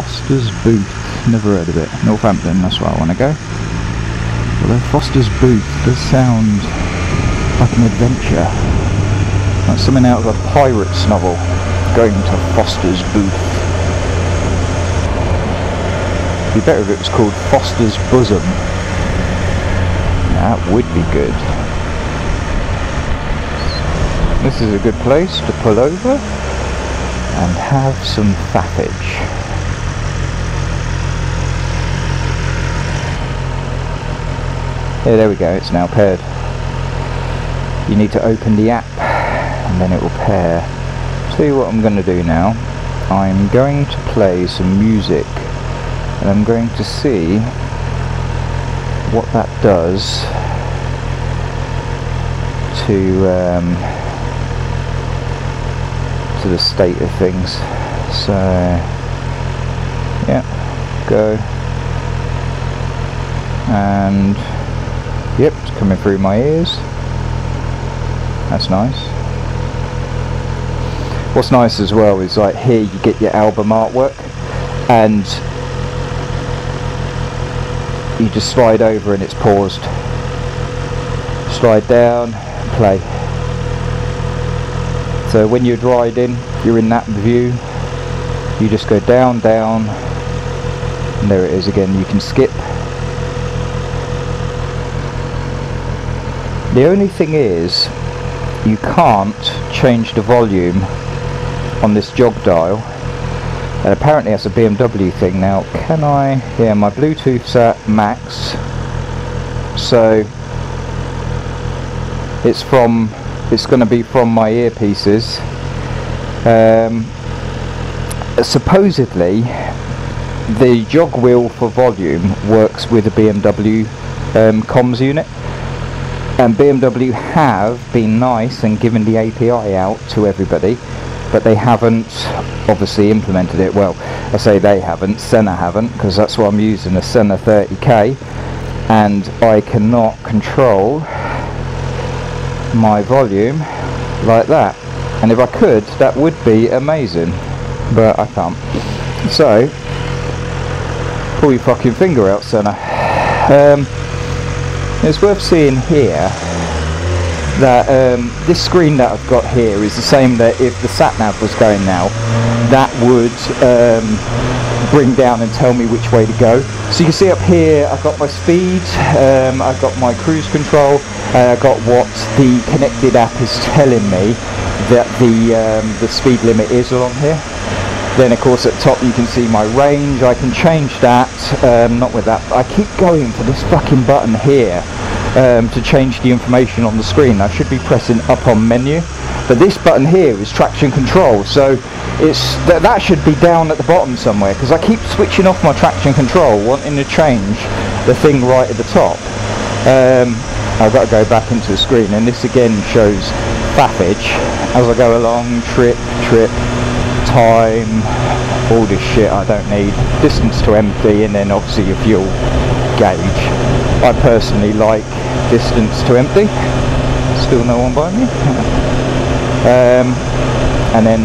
Foster's Booth, never heard of it. Northampton, that's where I want to go. Although Foster's Booth does sound like an adventure, like something out of a pirate's novel, going to Foster's Booth. It'd be better if it was called Foster's Bosom. That would be good. This is a good place to pull over and have some faffage. Yeah, there we go, it's now paired. You need to open the app and then it will pair. Tell you what I'm going to do now. I'm going to play some music and I'm going to see what that does to the state of things. So, yeah, go. And yep, it's coming through my ears. That's nice. What's nice as well is, like, here you get your album artwork and you just slide over and it's paused. Slide down, play. So when you're riding, you're in that view. You just go down, down, and there it is again. You can skip. The only thing is, you can't change the volume on this jog dial, and apparently that's a BMW thing now. Can I? Yeah, my Bluetooth's at max, so it's going to be from my earpieces. Supposedly, the jog wheel for volume works with a BMW comms unit. And BMW have been nice and given the API out to everybody, but they haven't obviously implemented it. Well, I say they haven't, Sena haven't, because that's what I'm using, a Sena 30K, and I cannot control my volume like that. And if I could, that would be amazing, but I can't. So, pull your fucking finger out, Sena. It's worth seeing here that this screen that I've got here is the same that if the sat-nav was going now, that would bring down and tell me which way to go. So you can see up here I've got my speed, I've got my cruise control, I've got what the connected app is telling me that the speed limit is along here. Then of course at the top you can see my range. I can change that, not with that, but I keep going for this fucking button here to change the information on the screen. I should be pressing up on menu, but this button here is traction control, so it's that should be down at the bottom somewhere, because I keep switching off my traction control, wanting to change the thing right at the top. I've got to go back into the screen, and this again shows faffage as I go along, trip, time, all this shit I don't need, distance to empty, and then obviously your fuel gauge. I personally like distance to empty. Still no one by me. And then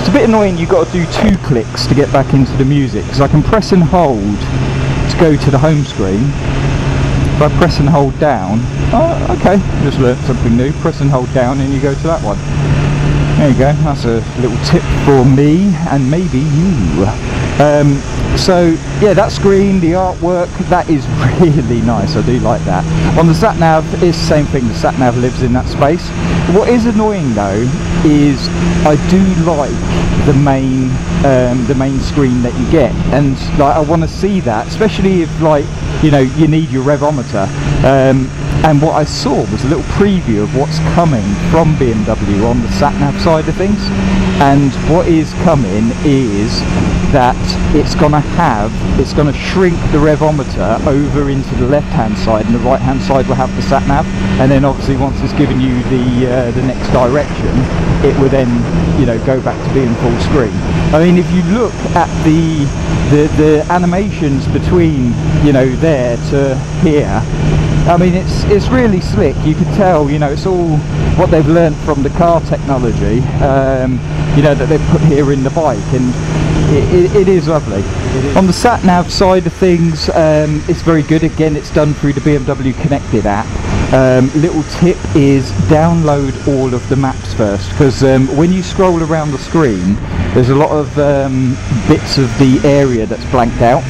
it's a bit annoying, you've got to do 2 clicks to get back into the music, because I can press and hold to go to the home screen. If I press and hold down, oh okay, just learnt something new, press and hold down and you go to that one. There you go, that's a little tip for me, and maybe you. So, yeah, that screen, the artwork, that is really nice, I do like that. On the sat-nav, it's the same thing, the sat-nav lives in that space. What is annoying though, is I do like the main screen that you get, and like I want to see that, especially if, like, you know, you need your revometer. And what I saw was a little preview of what's coming from BMW on the sat-nav side of things. And what is coming is that it's going to shrink the revometer over into the left-hand side, and the right-hand side will have the sat-nav. And then obviously once it's given you the next direction, it will then, you know, go back to being full screen. I mean, if you look at the animations between, you know, there to here, I mean, it's really slick. You can tell, you know, it's all what they've learned from the car technology, you know, that they've put here in the bike, and it is lovely. It is. On the sat-nav side of things, it's very good. Again, it's done through the BMW Connected app. Little tip is download all of the maps first, because when you scroll around the screen, there's a lot of bits of the area that's blanked out.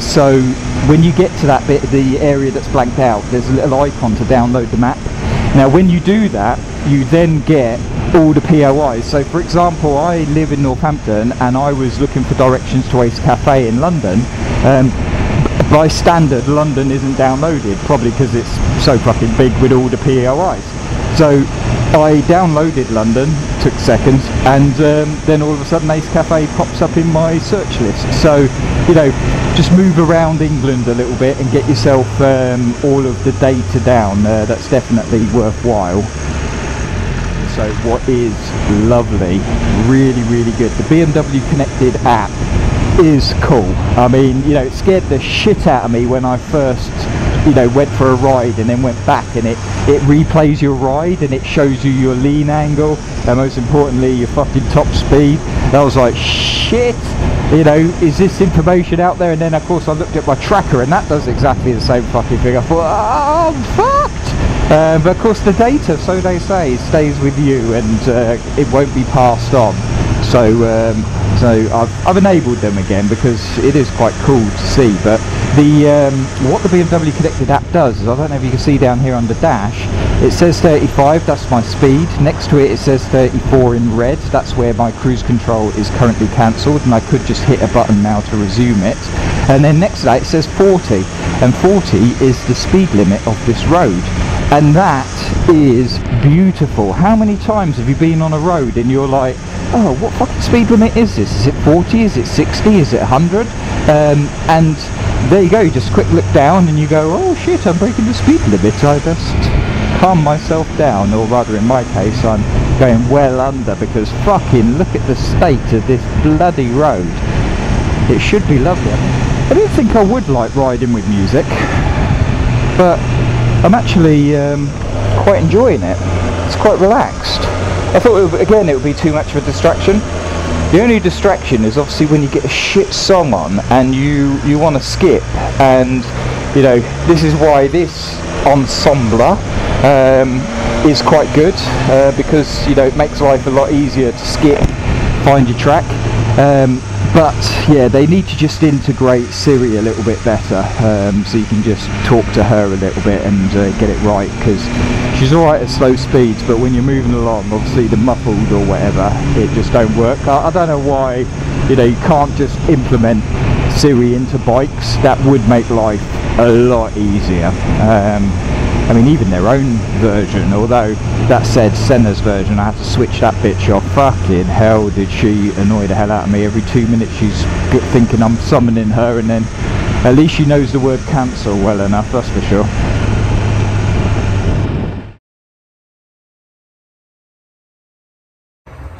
So when you get to that bit of the area that's blanked out, there's a little icon to download the map. Now when you do that, you then get all the POIs. So for example, I live in Northampton and I was looking for directions to Ace Cafe in London. By standard, London isn't downloaded, probably because it's so fucking big with all the POIs. So I downloaded London, took seconds, and then all of a sudden Ace Cafe pops up in my search list. So, you know, just move around England a little bit and get yourself all of the data down. That's definitely worthwhile. So what is lovely, really, really good. The BMW Connected app is cool. I mean, you know, it scared the shit out of me when I first, you know, went for a ride and then went back, and it replays your ride and it shows you your lean angle and, most importantly, your fucking top speed. And I was like, shit, you know, is this information out there? And then of course I looked at my tracker and that does exactly the same fucking thing. I thought, oh, I'm fucked. But of course the data, so they say, stays with you, and it won't be passed on. So I've enabled them again, because it is quite cool to see. But the what the BMW Connected app does is, I don't know if you can see down here under dash, it says 35, that's my speed. Next to it, it says 34 in red, that's where my cruise control is currently cancelled, and I could just hit a button now to resume it. And then next to that it says 40, and 40 is the speed limit of this road. And that is beautiful. How many times have you been on a road and you're like, oh, what fucking speed limit is this? Is it 40? Is it 60? Is it 100? And there you go, you just quick look down and you go, oh shit, I'm breaking the speed limit. I just calm myself down, or rather in my case, I'm going well under, because fucking look at the state of this bloody road. It should be lovely. I didn't think I would like riding with music, but I'm actually quite enjoying it. It's quite relaxed. I thought, again, it would be too much of a distraction. The only distraction is obviously when you get a shit song on and you want to skip. And, you know, this is why this ensemble is quite good, because, you know, it makes life a lot easier to skip, find your track. But yeah, they need to just integrate Siri a little bit better, so you can just talk to her a little bit and get it right, because she's alright at slow speeds, but when you're moving along, obviously the muffled or whatever, it just don't work. I don't know why, you know, you can't just implement Siri into bikes. That would make life a lot easier. I mean, even their own version, although that said, Sena's version, I had to switch that bitch off. Fucking hell, did she annoy the hell out of me. Every 2 minutes she's thinking I'm summoning her, and then at least she knows the word cancel well enough, that's for sure.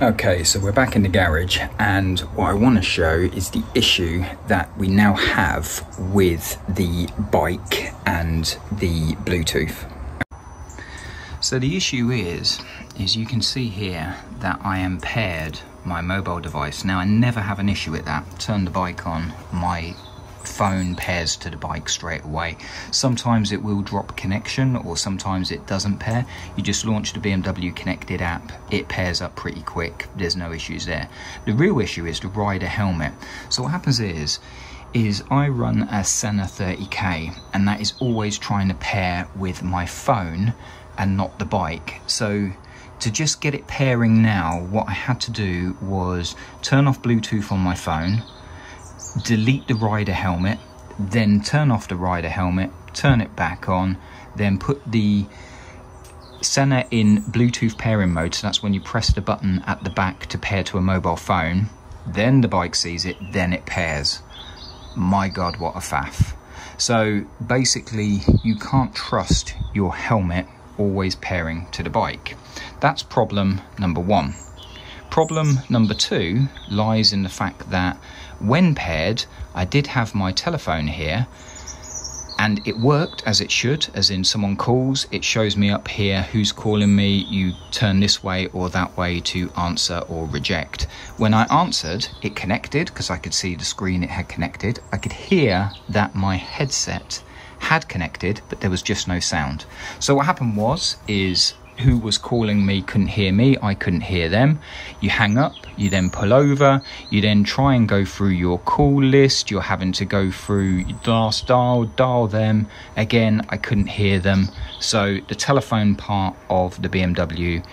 Okay, so we're back in the garage, and what I want to show is the issue that we now have with the bike and the Bluetooth. So the issue is you can see here that I am paired my mobile device. Now I never have an issue with that. Turn the bike on, my phone pairs to the bike straight away. Sometimes it will drop connection, or sometimes it doesn't pair. You just launch the BMW Connected app, it pairs up pretty quick, there's no issues there. The real issue is the rider helmet. So what happens is I run a Sena 30K, and that is always trying to pair with my phone and not the bike. So to just get it pairing now, what I had to do was turn off Bluetooth on my phone, delete the rider helmet, then turn off the rider helmet, turn it back on, then put the Sena in Bluetooth pairing mode, so that's when you press the button at the back to pair to a mobile phone, then the bike sees it, then it pairs. My god, what a faff. So basically you can't trust your helmet always pairing to the bike. That's problem number one. Problem number two lies in the fact that when paired, I did have my telephone here, And it worked as it should, as in someone calls, it shows me up here who's calling me, you turn this way or that way to answer or reject. When I answered, it connected because I could see the screen it had connected. I could hear that my headset had connected, but there was just no sound. So what happened is who was calling me couldn't hear me, I couldn't hear them. You hang up, you then pull over, you then try and go through your call list, you're having to go through the last dial them. Again, I couldn't hear them. So the telephone part of the BMW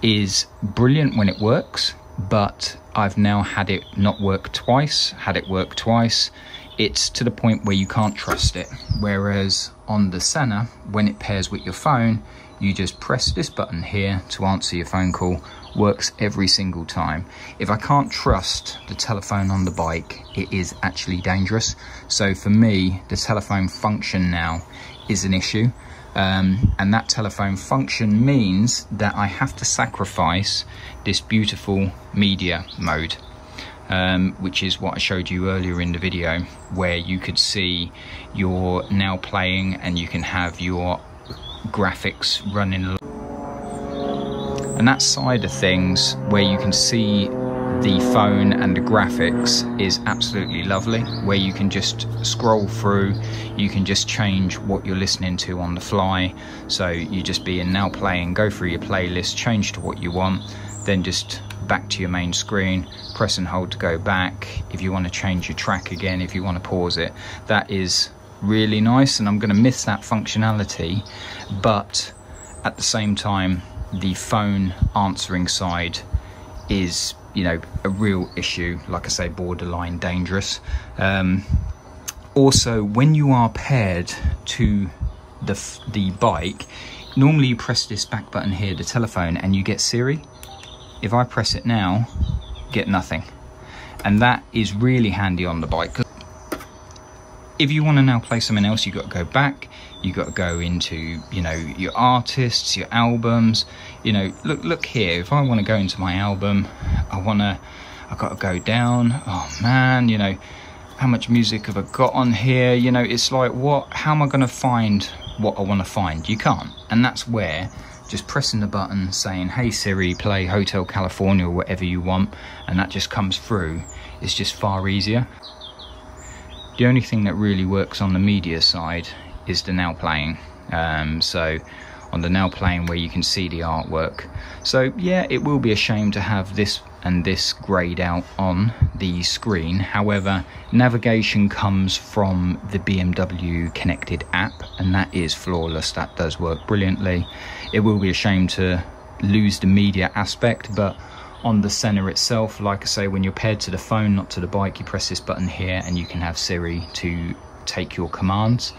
is brilliant when it works, but I've now had it not work twice, had it work twice. It's to the point where you can't trust it. Whereas on the Sena, when it pairs with your phone, you just press this button here to answer your phone call, works every single time. If I can't trust the telephone on the bike, it is actually dangerous. So for me, the telephone function now is an issue. And that telephone function means that I have to sacrifice this beautiful media mode, which is what I showed you earlier in the video, where you could see you're now playing and you can have your graphics running, and that side of things where you can see the phone and the graphics is absolutely lovely, where you can just scroll through, you can just change what you're listening to on the fly. So you just be in now playing, go through your playlist, change to what you want, then just back to your main screen, press and hold to go back if you want to change your track again, if you want to pause it. That is really nice, and I'm going to miss that functionality. But at the same time, the phone answering side is, you know, a real issue, like I say, borderline dangerous. Also, when you are paired to the bike, normally you press this back button here, the telephone, and you get Siri. If I press it now, get nothing, and that is really handy on the bike. If you want to now play something else, you've got to go back, you've got to go into, you know, your artists, your albums, you know, look here, if I want to go into my album, I've got to go down, oh man, you know, how much music have I got on here, you know, it's like, what, how am I going to find what I want to find? You can't, and that's where just pressing the button saying, hey Siri, play Hotel California or whatever you want, and that just comes through, it's just far easier. The only thing that really works on the media side is the now playing. So on the now playing where you can see the artwork. So yeah, it will be a shame to have this and this grayed out on the screen. However, navigation comes from the BMW connected app, and that is flawless. That does work brilliantly. It will be a shame to lose the media aspect, but on the Sena itself, like I say, when you're paired to the phone, not to the bike, you press this button here and you can have Siri to take your commands.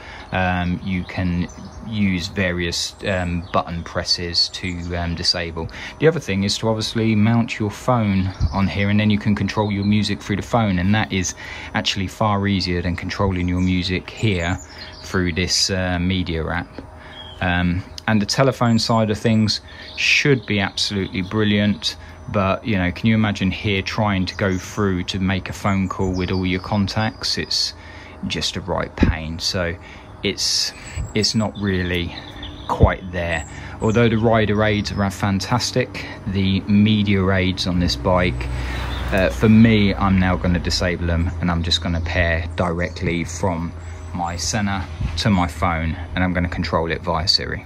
You can use various button presses to disable. The other thing is to obviously mount your phone on here, and then you can control your music through the phone, and that is actually far easier than controlling your music here through this media app. And the telephone side of things should be absolutely brilliant. But, you know, can you imagine here trying to go through to make a phone call with all your contacts? It's just a right pain. So it's not really quite there. Although the rider aids are fantastic, the media aids on this bike, for me, I'm now going to disable them, and I'm just going to pair directly from my Sena to my phone, and I'm going to control it via Siri.